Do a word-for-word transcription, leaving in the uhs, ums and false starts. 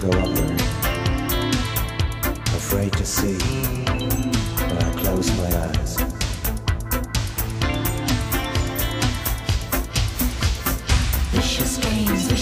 go up there, afraid to see, but I close my eyes. Vicious games.